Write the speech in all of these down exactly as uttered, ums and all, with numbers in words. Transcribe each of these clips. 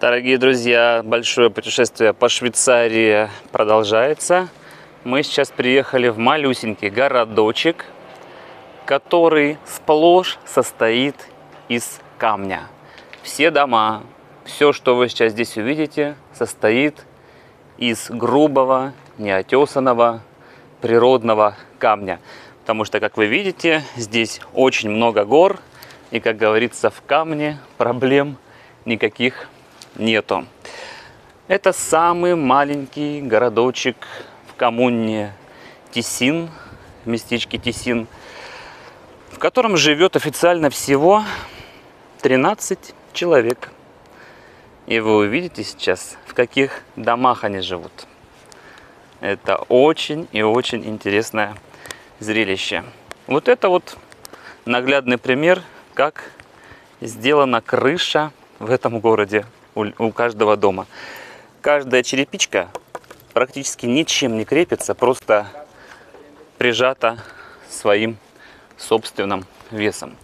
Дорогие друзья, большое путешествие по Швейцарии продолжается. Мы сейчас приехали в малюсенький городочек, который сплошь состоит из камня. Все дома, все, что вы сейчас здесь увидите, состоит из грубого, неотесанного природного камня. Потому что, как вы видите, здесь очень много гор, и, как говорится, в камне проблем никаких нету. Это самый маленький городочек в коммуне Тисин, в местечке Тисин, в котором живет официально всего тринадцать человек. И вы увидите сейчас, в каких домах они живут. Это очень и очень интересное зрелище. Вот это вот наглядный пример, как сделана крыша в этом городе у каждого дома. Каждая черепичка практически ничем не крепится, просто прижата своим собственным весом.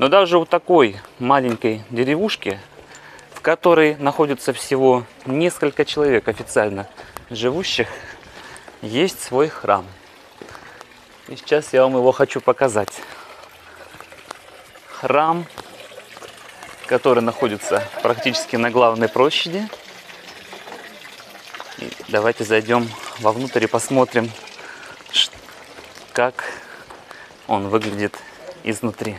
Но даже у такой маленькой деревушки, в которой находится всего несколько человек официально живущих, есть свой храм. И сейчас я вам его хочу показать. Храм, который находится практически на главной площади. И давайте зайдем вовнутрь и посмотрим, как он выглядит изнутри.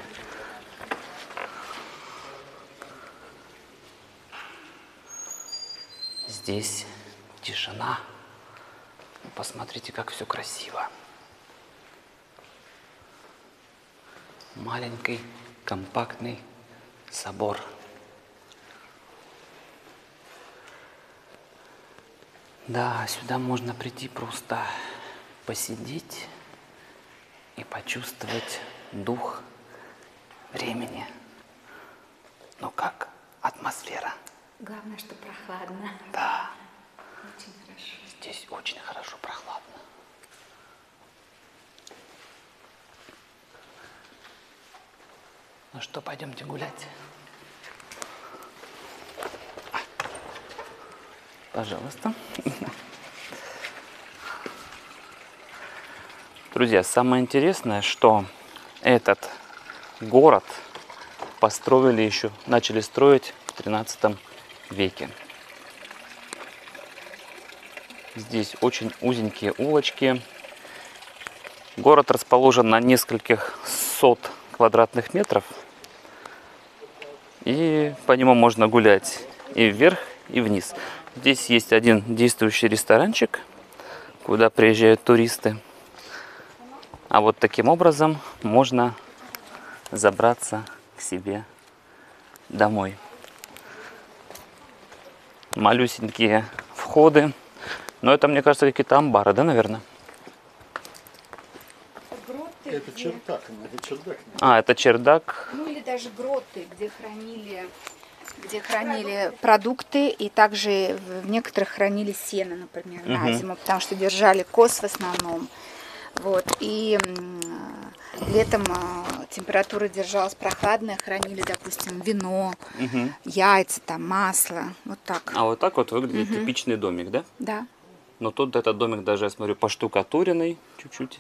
Здесь тишина. Посмотрите, как все красиво. Маленький, компактный собор. Да, сюда можно прийти просто посидеть и почувствовать дух времени. Ну как атмосфера? Главное, что прохладно. Да. Очень хорошо. Здесь очень хорошо прохладно. Ну что, пойдемте гулять. Пожалуйста. Друзья, самое интересное, что этот город построили еще, начали строить в тринадцатом веке. Здесь очень узенькие улочки. Город расположен на нескольких сот квадратных метров. И по нему можно гулять и вверх, и вниз. Здесь есть один действующий ресторанчик, куда приезжают туристы. А вот таким образом можно забраться к себе домой. Малюсенькие входы. Но это, мне кажется, какие-то амбары, да, наверное? Гроты, это где... чердак, это чердак. А, это чердак. Ну или даже гроты, где хранили, где хранили продукты, и также в некоторых хранили сено, например, угу. на зиму, потому что держали коз в основном. Вот. И летом температура держалась прохладная, хранили, допустим, вино, угу. яйца, там, масло, вот так. А вот так вот выглядит угу. типичный домик, да? Да. Но тут этот домик даже, я смотрю, поштукатуренный чуть-чуть,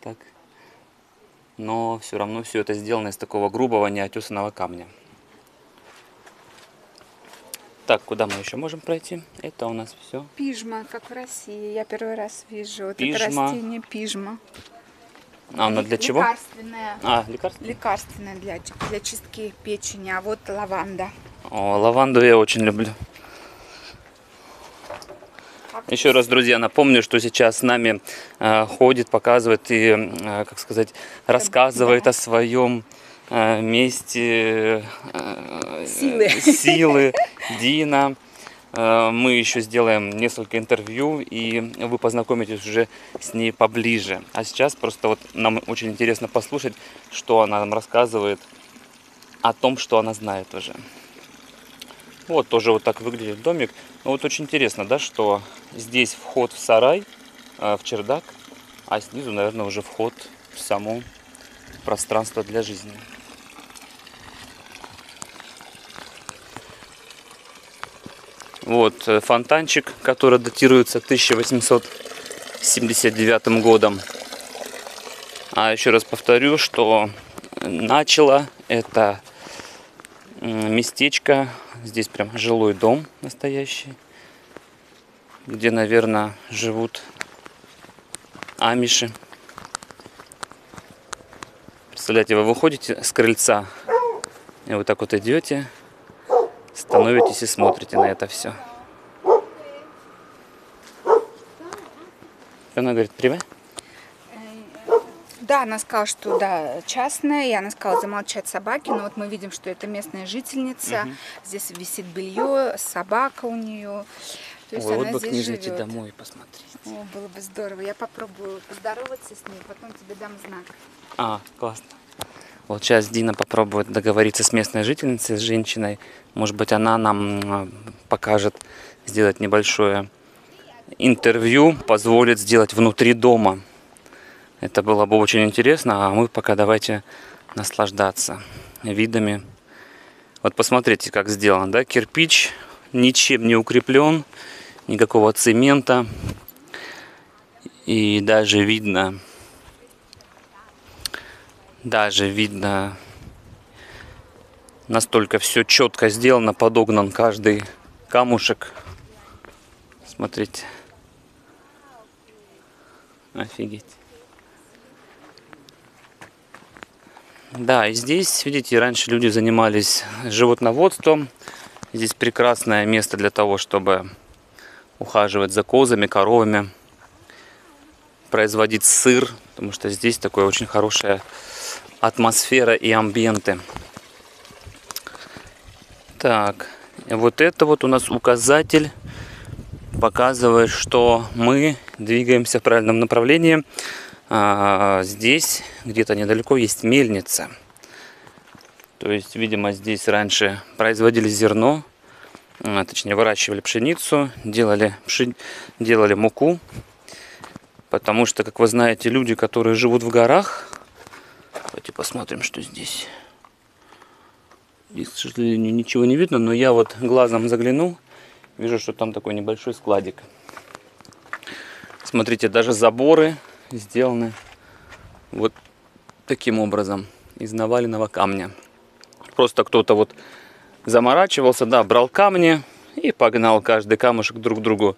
так. Но все равно все это сделано из такого грубого, неотесанного камня. Так, куда мы еще можем пройти? Это у нас все. Пижма, как в России. Я первый раз вижу. Вот пижма. Это растение пижма. А она для чего? Лекарственная. А, лекарственная? Лекарственная для, для чистки печени. А вот лаванда. О, лаванду я очень люблю. Еще раз, друзья, напомню, что сейчас с нами э, ходит, показывает и, э, как сказать, рассказывает да. о своем э, месте э, силы. силы Дина. Э, мы еще сделаем несколько интервью, и вы познакомитесь уже с ней поближе. А сейчас просто вот нам очень интересно послушать, что она нам рассказывает о том, что она знает уже. Вот тоже вот так выглядит домик. Но вот очень интересно, да, что здесь вход в сарай, в чердак, а снизу, наверное, уже вход в само пространство для жизни. Вот фонтанчик, который датируется тысяча восемьсот семьдесят девятым годом. А еще раз повторю, что начало это местечко, здесь прям жилой дом настоящий, где, наверное, живут амиши. Представляете, вы выходите с крыльца и вот так вот идете, становитесь и смотрите на это все. Она говорит, привет. Да, она сказала, что да, частная, и она сказала замолчать собаки, но вот мы видим, что это местная жительница, угу. Здесь висит белье, собака у нее, то есть Ой, она вот бы здесь живет. Домой посмотреть. О, было бы здорово, я попробую поздороваться с ней, потом тебе дам знак. А, классно. Вот сейчас Дина попробует договориться с местной жительницей, с женщиной, может быть, она нам покажет сделать небольшое интервью, позволит сделать внутри дома. Это было бы очень интересно, а мы пока давайте наслаждаться видами. Вот посмотрите, как сделано, да? Кирпич ничем не укреплен, никакого цемента. И даже видно, даже видно, настолько все четко сделано, подогнан каждый камушек. Смотрите. Офигеть. Да, и здесь, видите, раньше люди занимались животноводством. Здесь прекрасное место для того, чтобы ухаживать за козами, коровами, производить сыр, потому что здесь такая очень хорошая атмосфера и амбиенты. Так, вот это вот у нас указатель показывает, что мы двигаемся в правильном направлении. Здесь где-то недалеко есть мельница, то есть, видимо, здесь раньше производили зерно, точнее выращивали пшеницу, делали, пшени... делали муку, потому что, как вы знаете, люди, которые живут в горах, давайте посмотрим, что здесь. Здесь, к сожалению, ничего не видно, но я вот глазом заглянул, вижу, что там такой небольшой складик. Смотрите, даже заборы сделаны вот таким образом, из наваленного камня. Просто кто-то вот заморачивался, да, брал камни и погнал каждый камушек друг к другу,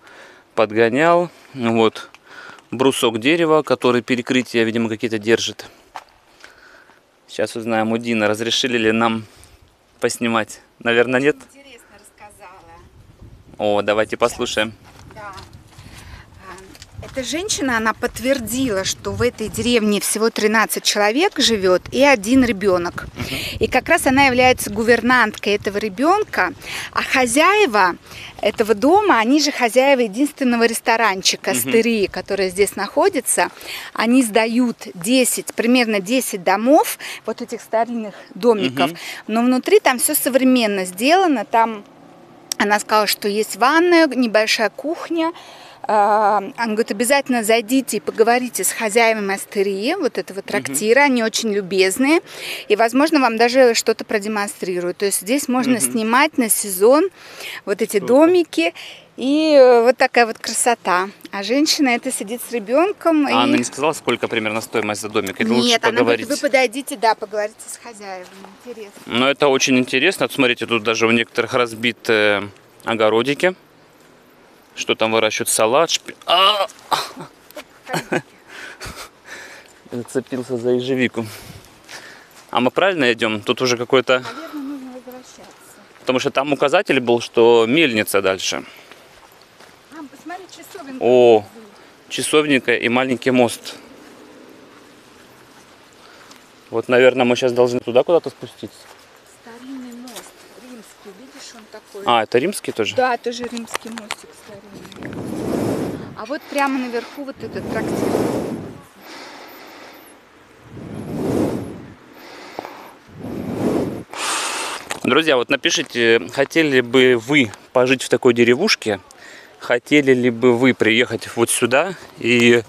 подгонял. Вот брусок дерева, который перекрытие, видимо, какие-то держит. Сейчас узнаем у Дины, разрешили ли нам поснимать. Наверное, нет? Интересно рассказала. О, давайте послушаем. Да. Эта женщина, она подтвердила, что в этой деревне всего тринадцать человек живет и один ребенок. И как раз она является гувернанткой этого ребенка, а хозяева этого дома, они же хозяева единственного ресторанчика Астерии, который здесь находится. Они сдают десять, примерно десять домов, вот этих старинных домиков, но внутри там все современно сделано. Там она сказала, что есть ванная, небольшая кухня. Она говорит, обязательно зайдите и поговорите с хозяевами Астерии, вот этого трактира, угу. Они очень любезные, и, возможно, вам даже что-то продемонстрируют. То есть здесь можно угу. снимать на сезон вот эти Супер. домики, и вот такая вот красота. А женщина это сидит с ребенком. А и... она не сказала, сколько примерно стоимость за домик? Это Нет, лучше она поговорить. Говорит, вы подойдите, да, поговорите с хозяевами. Интересно. Ну, это очень интересно. Вот, смотрите, тут даже у некоторых разбиты огородики. Что там выращивают? Салат, шпи... а -а -а. Зацепился за ежевику. А мы правильно идем? Тут уже какой-то... Наверное, нужно возвращаться. Потому что там указатель был, что мельница дальше. А, посмотри, часовенка. О, часовенка и маленький мост. Вот, наверное, мы сейчас должны туда куда-то спуститься. Старинный мост, римский, видишь, он такой. А, это римский тоже? Да, тоже римский мостик. А вот прямо наверху вот этот трактир. Друзья, вот напишите, хотели бы вы пожить в такой деревушке? Хотели ли бы вы приехать вот сюда и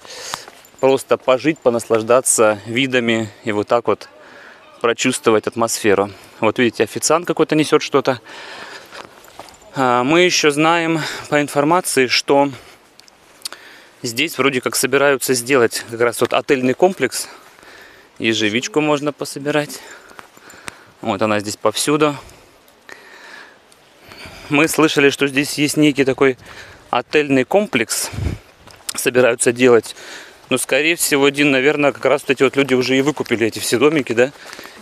просто пожить, понаслаждаться видами и вот так вот прочувствовать атмосферу? Вот видите, официант какой-то несет что-то. Мы еще знаем по информации, что здесь вроде как собираются сделать как раз вот отельный комплекс. Ежевичку можно пособирать. Вот она здесь повсюду. Мы слышали, что здесь есть некий такой отельный комплекс. Собираются делать. Но, скорее всего, Дин, наверное, как раз эти вот люди уже и выкупили эти все домики, да?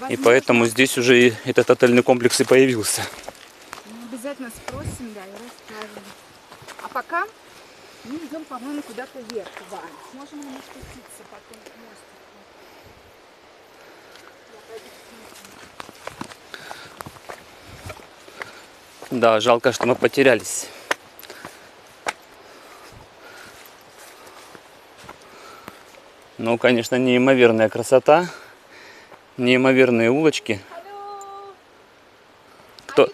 Возможно. И поэтому здесь уже и этот отельный комплекс и появился. Мы обязательно спросим, да, и расскажем. А пока мы идем, по-моему, куда-то вверх. Да. Сможем ли мы спуститься потом к мосту? Да, жалко, что мы потерялись. Ну, конечно, неимоверная красота, неимоверные улочки. Кто?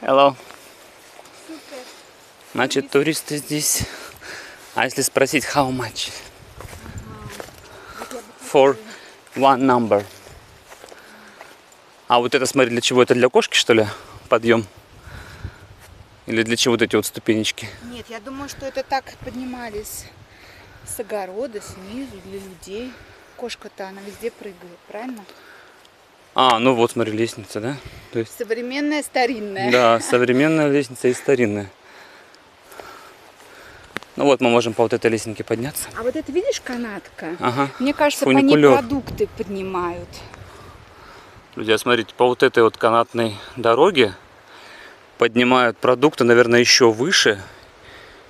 Hello. Значит, туристы здесь. А если спросить, how much? For one number. А вот это, смотри, для чего? Это для кошки, что ли, подъем? Или для чего вот эти вот ступенечки? Нет, я думаю, что это так поднимались с огорода, снизу, для людей. Кошка-то, она везде прыгает, правильно? А, ну вот, смотри, лестница, да? То есть... Современная, старинная. Да, современная лестница и старинная. Ну вот, мы можем по вот этой лестнике подняться. А вот это, видишь, канатка? Ага. Мне кажется, фуникулер. По ней продукты поднимают. Друзья, смотрите, по вот этой вот канатной дороге поднимают продукты, наверное, еще выше.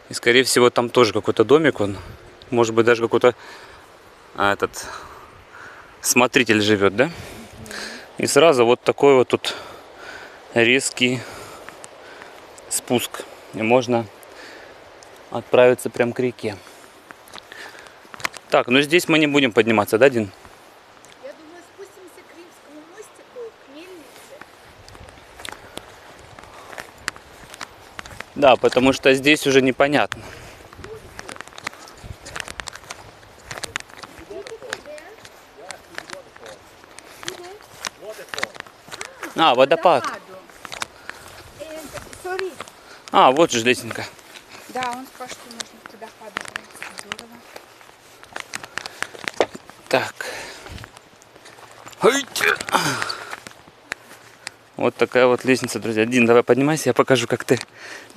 И, скорее всего, там тоже какой-то домик. Он, может быть, даже какой-то а, этот смотритель живет, да? И сразу вот такой вот тут резкий спуск. И можно отправиться прям к реке. Так, ну здесь мы не будем подниматься, да, Дин? Я думаю, спустимся к Римскому мостику, к мельнице. Да, потому что здесь уже непонятно. А, водопад. А, вот же лестница. Да, он спрашивает, что можно к водопаду пройти. Здорово. Так. Вот такая вот лестница, друзья. Дин, давай поднимайся, я покажу, как ты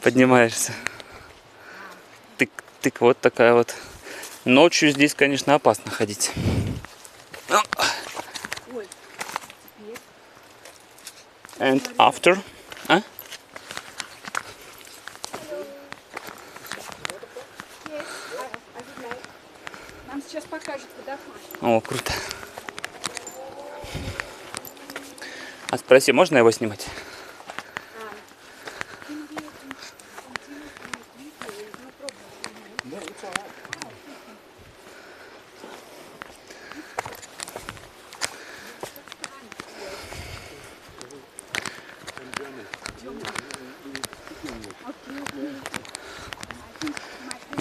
поднимаешься. Тык-тык, вот такая вот. Ночью здесь, конечно, опасно ходить. And after. А? Нам сейчас покажут, куда ходить. О, круто. А спроси, можно его снимать?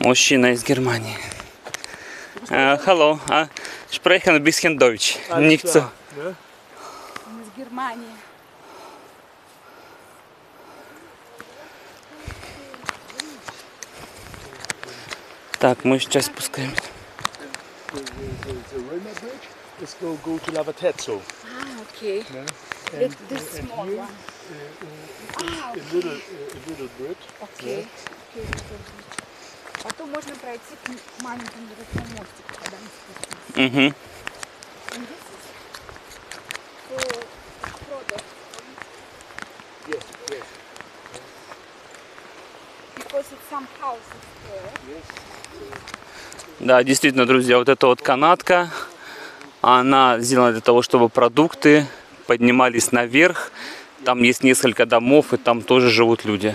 Мужчина из Германии. Hello, uh, sprechen ein bisschen Deutsch. Nicht so. Из Германии. Так, мы сейчас спускаемся. Ah, okay. This small one. Ah, okay. Потом можно пройти к маленькому мостику, когда мы спустимся. Да, действительно, друзья, вот эта вот канатка, она сделана для того, чтобы продукты поднимались наверх. Там есть несколько домов, и там тоже живут люди.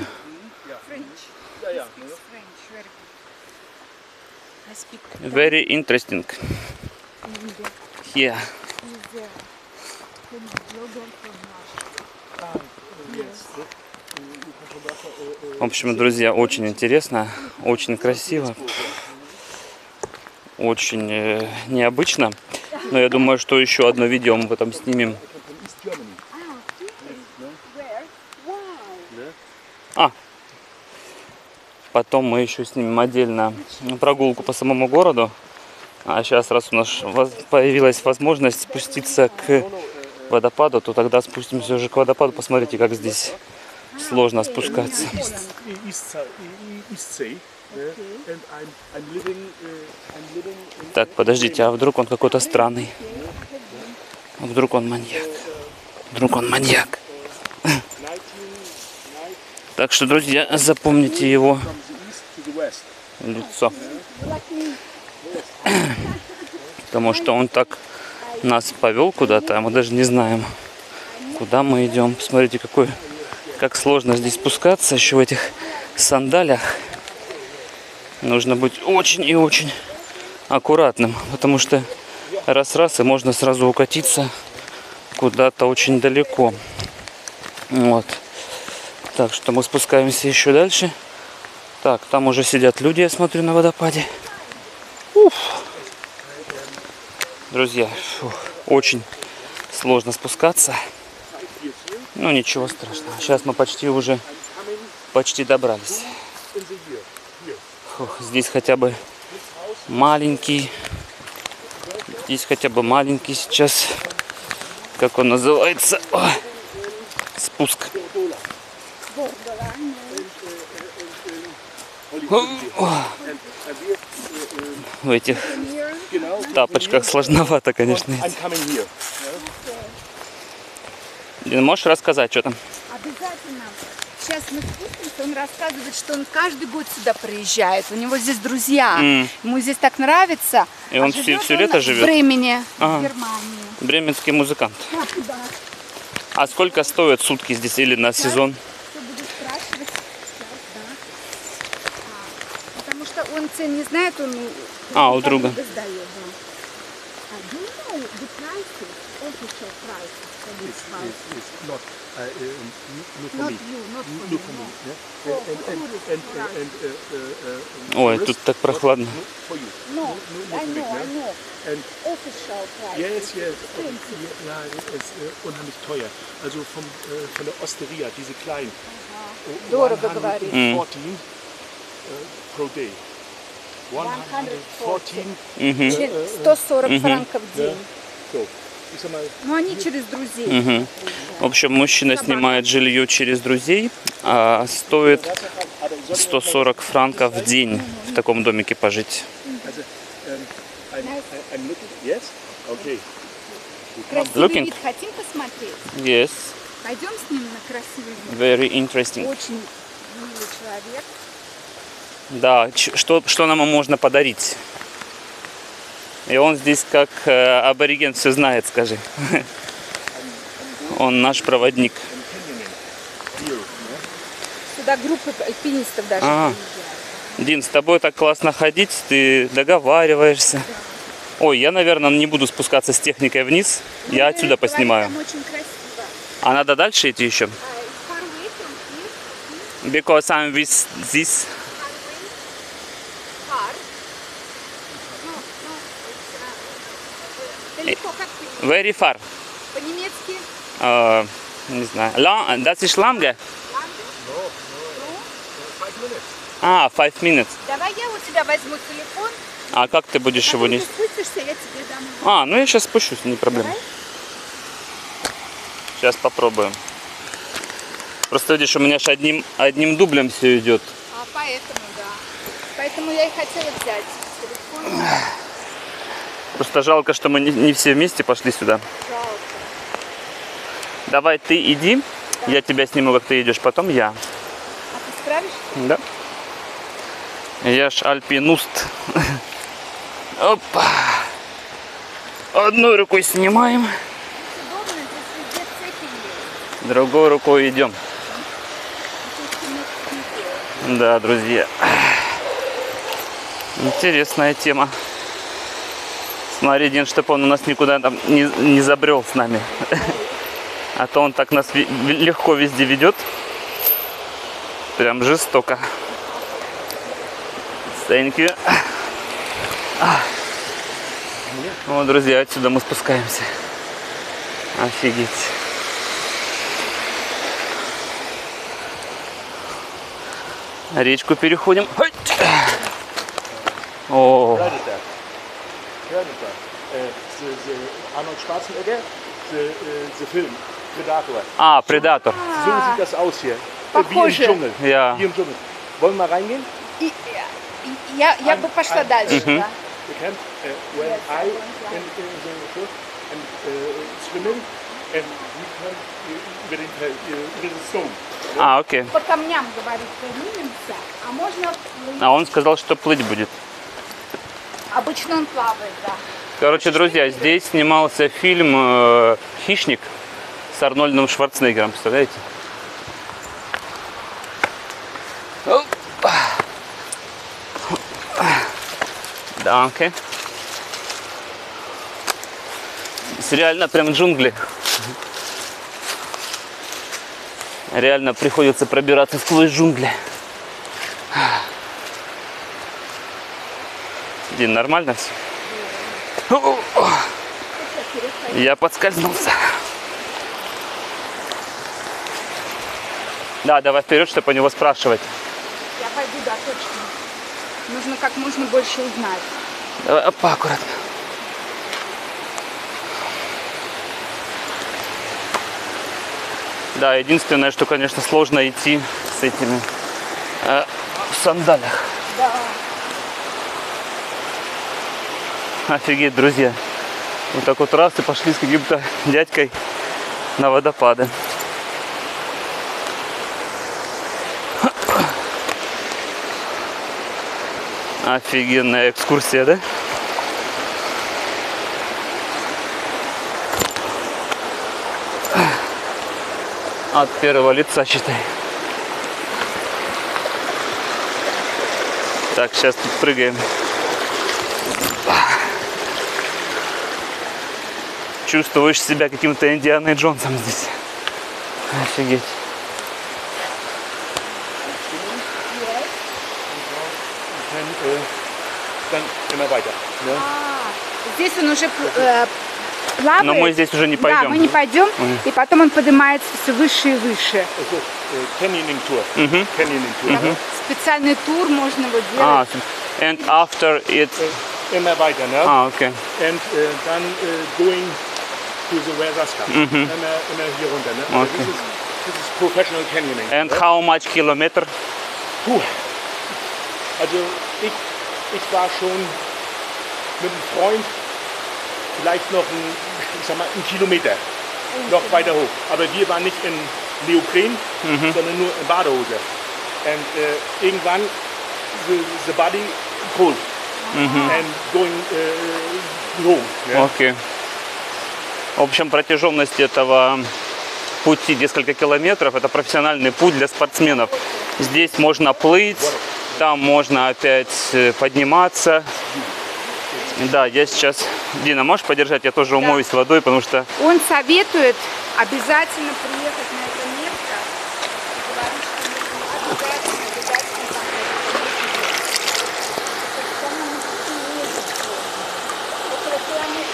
Very interesting. Here. В общем, друзья, очень интересно, очень красиво, очень необычно. Но я думаю, что еще одно видео мы потом снимем East Germany. Ah, really? Yes. Where? Wow. Yeah. А, потом мы еще снимем отдельно прогулку по самому городу. А сейчас, раз у нас появилась возможность спуститься к водопаду, то тогда спустимся уже к водопаду. Посмотрите, как здесь сложно спускаться. Так, подождите, а вдруг он какой-то странный? А вдруг он маньяк? Вдруг он маньяк? Так что, друзья, запомните его лицо. Потому что он так нас повел куда-то, а мы даже не знаем, куда мы идем. Посмотрите, какой, как сложно здесь спускаться, еще в этих сандалях. Нужно быть очень и очень аккуратным, потому что раз-раз и можно сразу укатиться куда-то очень далеко. Вот. Так что мы спускаемся еще дальше. Так, там уже сидят люди, я смотрю, на водопаде. Уф. Друзья, фу, очень сложно спускаться. Ну, ничего страшного. Сейчас мы почти уже, почти добрались. Фу, здесь хотя бы маленький, здесь хотя бы маленький сейчас, как он называется, о, спуск. В этих тапочках сложновато, конечно. Дина, можешь рассказать, что там? Обязательно. Сейчас мы спустимся, он рассказывает, что он каждый год сюда приезжает. У него здесь друзья. Mm. Ему здесь так нравится. И а он все, все лето он живет? В Бремене, ага. В Германии. Бременский музыкант. Да, да. А сколько стоят сутки здесь или на сейчас сезон? Он цен не знает, он... А, у друга. Ой, тут так прохладно. Дорого, говорит. сто сорок франков в день. Ну, они через друзей. Угу. В общем, мужчина снимает жилье через друзей, а стоит сто сорок франков в день в таком домике пожить. Красивый вид. Хотим посмотреть? Yes. Пойдем с ним на красивый вид. Very interesting. Очень милый человек. Да, что, что нам можно подарить? И он здесь как э, абориген все знает, скажи. Он наш проводник. Сюда группы альпинистов даже приезжают. Дин, с тобой так классно ходить, ты договариваешься. Ой, я, наверное, не буду спускаться с техникой вниз, я отсюда поснимаю. А надо дальше идти еще? Because I'm with this. Very far. По-немецки? Uh, не знаю. Long, das ist lange? А, five minutes. Давай я у тебя возьму телефон. А как ты будешь а его нести? Спустишься, я тебе дам. А, ну я сейчас спущусь, не проблема. Давай. Сейчас попробуем. Просто видишь, у меня же одним, одним дублем все идет. А, поэтому, да. Поэтому я и хотела взять телефон. Просто жалко, что мы не, не все вместе пошли сюда. Жалко. Давай ты иди, да. Я тебя сниму, как ты идешь, потом я. А ты справишься? Да. Я ж альпинуст. Опа. Одной рукой снимаем. Другой рукой идем. Да, друзья. Интересная тема. Смотри, Дин, чтобы он у нас никуда там не, не забрел с нами. А то он так нас легко везде ведет. Прям жестоко. Thank you. Вот, друзья, отсюда мы спускаемся. Офигеть. Речку переходим. О. А, Предатор. Похоже. Я. Я, я бы пошла дальше. Uh-huh. Да? А, окей. По камням говорит, поднимемся, а можно плыть. А он сказал, что плыть будет. Обычно он плавает, да. Короче, друзья, здесь снимался фильм «Хищник» с Арнольдом Шварценеггером, представляете? Danke. Здесь реально прям джунгли. Реально приходится пробираться сквозь джунгли. Дин, нормально все? Я подскользнулся. Да, давай вперед, чтобы у него спрашивать. Я пойду, да, точно. Нужно как можно больше узнать. Давай, опа, аккуратно. Да, единственное, что, конечно, сложно идти с этими э, в сандалях. Да. Офигеть, друзья. Вот так вот раз и пошли с каким-то дядькой на водопады. Офигенная экскурсия, да? От первого лица, считай. Так, сейчас тут прыгаем. Чувствуешь себя каким-то Индианой Джонсом здесь. Офигеть. Здесь он уже э, плавает. Но мы здесь уже не пойдем. Да, мы не пойдем, mm. и потом он поднимается все выше и выше. Mm-hmm. Mm-hmm. Специальный тур можно его делать. Ah, and after it. Immer weiter, no? Ah, okay. And uh, then uh, going to the Wellerskamp. Mm-hmm. Immer, immer hier runter, no? Okay. This is, this is professional canyoning. And right? How much kilometer? Puh. Also ich, ich war schon mit einem Freund vielleicht noch ein, ich sag mal, einen Kilometer noch weiter hoch. Aber wir waren nicht in Neopren, mhm. sondern nur in Badehose. Und äh, irgendwann the, the body cold mhm. and going äh, home. Yeah? Okay. В общем, протяженность этого пути несколько километров. Это профессиональный путь для спортсменов. Здесь можно плыть, там можно опять подниматься. Да, я сейчас... Дина, можешь подержать? Я тоже умоюсь да. водой, потому что... Он советует обязательно приехать на это место. Говорит, что обязательно, обязательно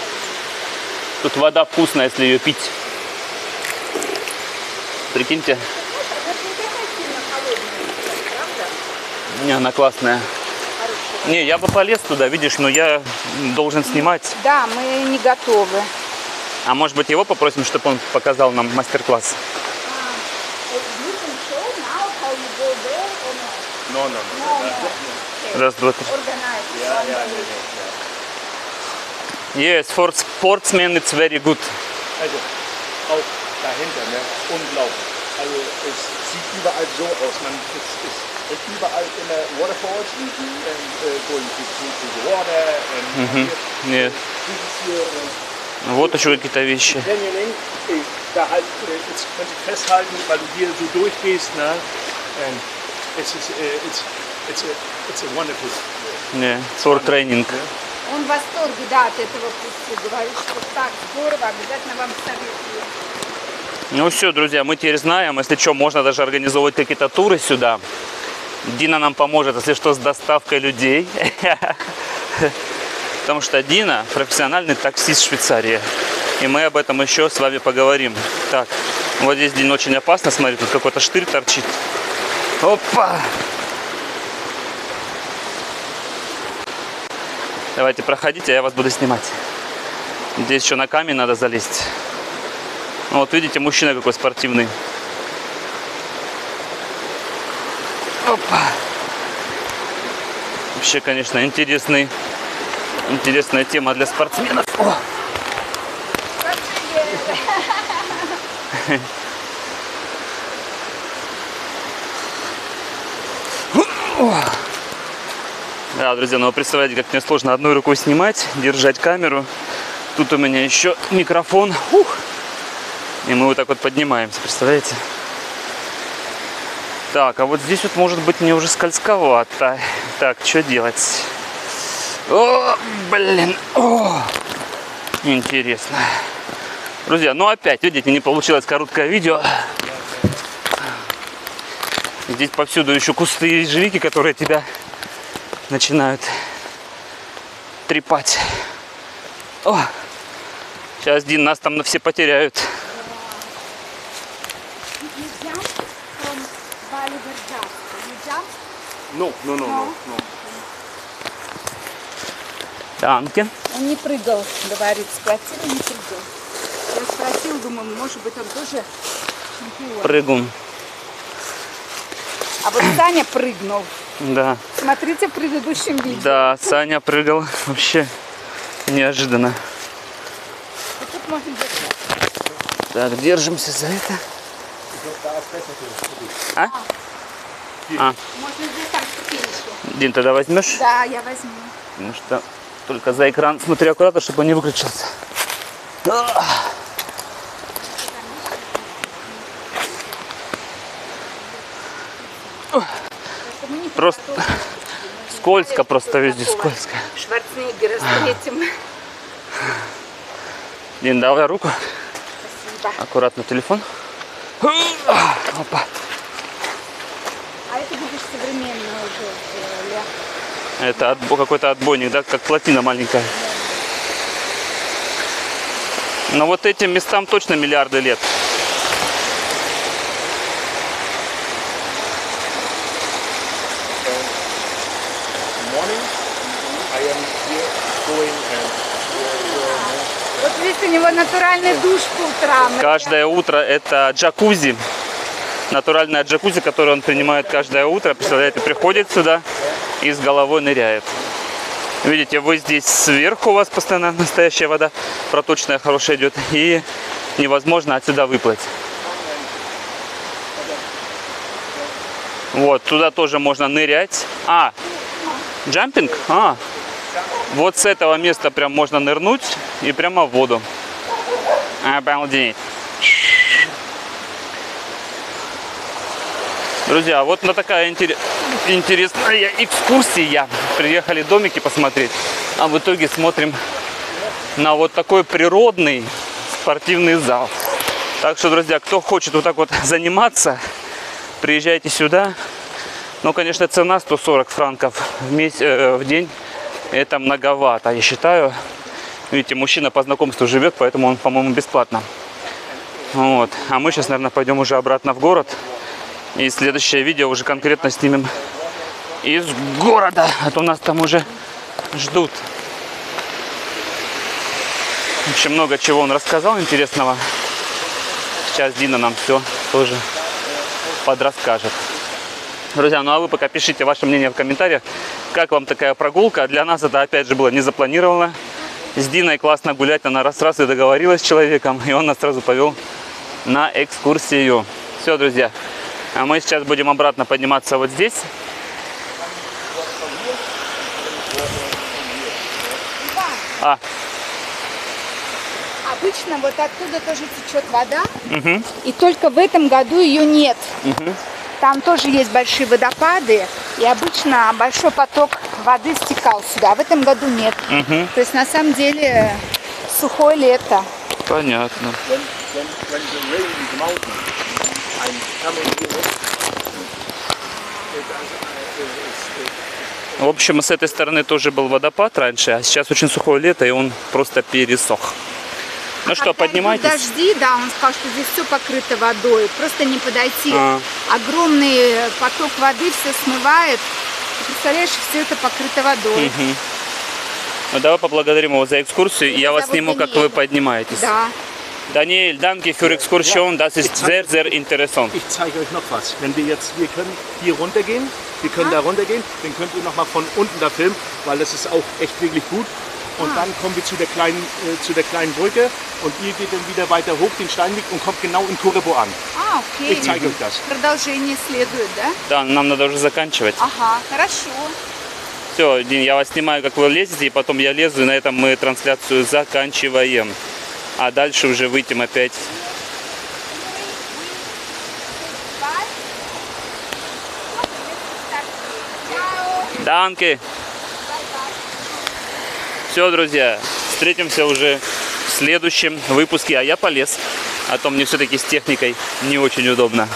там. Тут вода вкусная, если ее пить. Прикиньте. Не, она классная. Не, я бы полез туда, видишь, но я должен снимать. Да, мы не готовы. А может быть его попросим, чтобы он показал нам мастер-класс? Раз, два, три. Yes, for sportsmen it's very good. Нет. Вот еще какие-то вещи. Не, спорт тренинг. Он в восторге, да, от этого пути. Говорит, что так здорово, обязательно вам советую. Ну все, друзья, мы теперь знаем, если что, можно даже организовывать какие-то туры сюда. Дина нам поможет, если что, с доставкой людей. Потому что Дина профессиональный таксист Швейцарии. и мы об этом еще с вами поговорим. Так, вот здесь день очень опасно, смотри, тут какой-то штырь торчит. Опа! Давайте, проходите, а я вас буду снимать. Здесь еще на камень надо залезть. Вот видите, мужчина какой спортивный. Опа! Вообще, конечно, интересный, интересная тема для спортсменов. О! Да, друзья, ну вы представляете, как мне сложно одной рукой снимать, держать камеру. Тут у меня еще микрофон. Ух! И мы вот так вот поднимаемся, представляете? Так, а вот здесь вот, может быть, мне уже скользковато. Так, что делать? О, блин! О! Интересно. Друзья, ну опять, видите, не получилось короткое видео. Здесь повсюду еще кусты и ежевики, которые тебя начинают трепать. О! Сейчас, Дин, нас там все потеряют. No, no, no, no, no. Танки. Он не прыгал, говорит, с квартиры не прыгал. Я спросил, думаю, может быть, он тоже чемпион. Прыгун. А вот Саня прыгнул. Да. Смотрите в предыдущем видео. Да, Саня прыгал вообще неожиданно. Вот тут можно держаться. Так, держимся за это. А? А. Можно здесь там ступенечки. Дин, тогда возьмешь? Да, я возьму. Потому что только за экран смотри аккуратно, чтобы он не выключился. Просто скользко, просто везде скользко. Шварценеггера встретим. Дин, давай руку. Спасибо. Аккуратно телефон. Опа. Это отбо, какой-то отбойник, да, как плотина маленькая. Но вот этим местам точно миллиарды лет. Вот видите, у него натуральный душ по утрам. Каждое утро это джакузи. Натуральная джакузи, которую он принимает каждое утро. Представляете, приходит сюда и с головой ныряет. Видите, вы здесь сверху, у вас постоянно настоящая вода, проточная, хорошая идет. И невозможно отсюда выплыть. Вот, туда тоже можно нырять. А, джампинг? А, вот с этого места прям можно нырнуть и прямо в воду. Обалдеть. Друзья, вот на такая интересная экскурсия. Приехали домики посмотреть, а в итоге смотрим на вот такой природный спортивный зал. Так что, друзья, кто хочет вот так вот заниматься, приезжайте сюда. Ну, конечно, цена сто сорок франков в, месяц, э, в день. Это многовато, я считаю. Видите, мужчина по знакомству живет, поэтому он, по-моему, бесплатно. Вот. А мы сейчас, наверное, пойдем уже обратно в город. И следующее видео уже конкретно снимем из города, а то нас там уже ждут. Вообще много чего он рассказал интересного. Сейчас Дина нам все тоже подрасскажет. Друзья, ну а вы пока пишите ваше мнение в комментариях. Как вам такая прогулка? Для нас это опять же было не запланировано. С Диной классно гулять, она раз-раз и договорилась с человеком, и он нас сразу повел на экскурсию. Все, друзья. А мы сейчас будем обратно подниматься вот здесь. А. Обычно вот оттуда тоже течет вода. Угу. И только в этом году ее нет. Угу. Там тоже есть большие водопады. И обычно большой поток воды стекал сюда. А в этом году нет. Угу. То есть на самом деле сухое лето. Понятно. В общем, с этой стороны тоже был водопад раньше, а сейчас очень сухое лето, и он просто пересох. Ну что, когда поднимайтесь. Дожди, да, он сказал, что здесь все покрыто водой, просто не подойти. А. Огромный поток воды все смывает. Ты представляешь, все это покрыто водой. Угу. Ну давай поблагодарим его за экскурсию, и я вас сниму, Даниэль, как вы поднимаетесь. Да. Daniel, danke für Exkursion, das ist sehr, sehr interessant. Ich zeige euch noch was. Wenn wir jetzt, wir können hier runter gehen, wir können ah. da runter gehen, dann könnt ihr nochmal von unten da filmen, weil das ist auch echt wirklich gut. Und ah. dann kommen wir zu der, kleinen, äh, zu der kleinen Brücke und ihr geht dann wieder weiter hoch den Steinweg und kommt genau in Correbo an. Ah, okay. Ich zeige euch das. Продолжение следует, да? Да, нам надо уже заканчивать. Ага, хорошо. Все, Дин, я вас снимаю, как вы лезете, и потом я лезу, и на этом мы трансляцию заканчиваем. А дальше уже выйдем опять. Данки. Все, друзья, встретимся уже в следующем выпуске. А я полез, а то мне все-таки с техникой не очень удобно.